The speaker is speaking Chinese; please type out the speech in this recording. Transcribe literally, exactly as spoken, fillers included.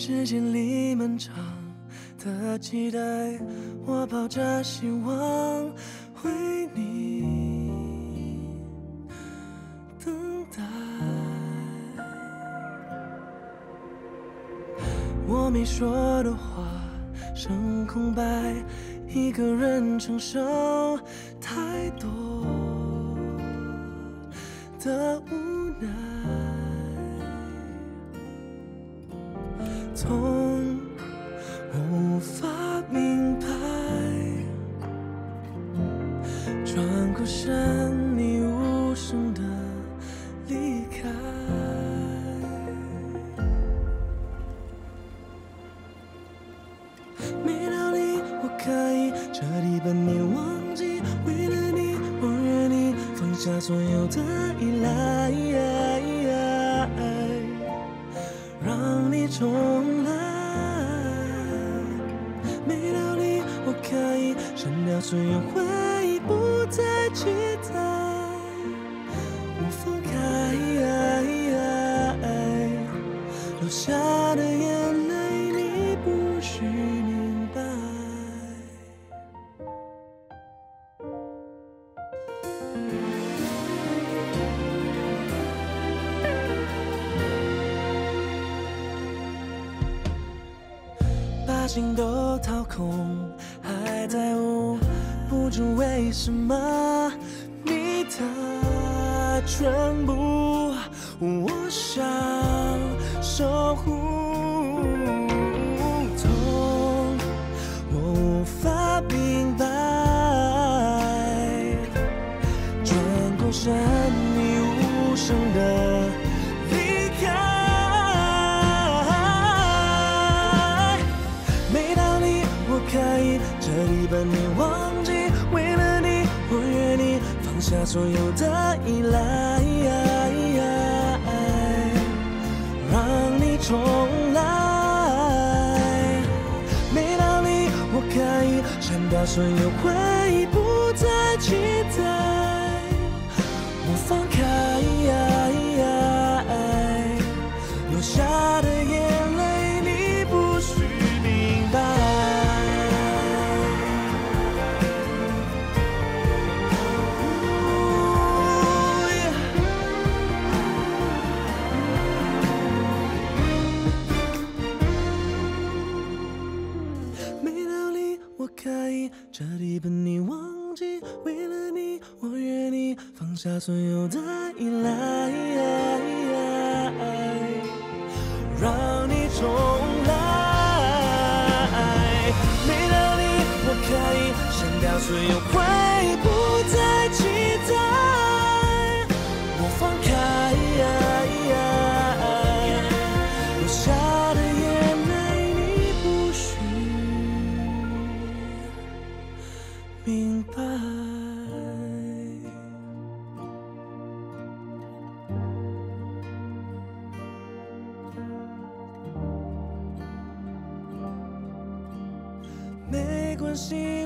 时间里漫长的期待，我抱着希望为你等待。我没说的话剩空白，一个人承受太多的无奈。 从无法明白，转过身，你无声的离开。没道理，我可以彻底把你忘记，为了你，我愿意放下所有的依赖。 让你重来，没道理，我可以删掉所有回忆，不再期待我放开留下的眼泪，你不需明白。心都掏空，还在乎，不知为什么你的全部，我想守护。痛，我无法明白，转过身，你无声的。 可以彻底把你忘记，为了你，我愿意放下所有的依赖，让你重来。没道理，我可以删掉所有回忆，不再期待，我放开留下的眼泪。 彻底把你忘记，为了你，我愿意放下所有的依赖，让你重来。没道理，我可以删掉所有回忆，不再期待，我放开留下的眼。 明白，没关系。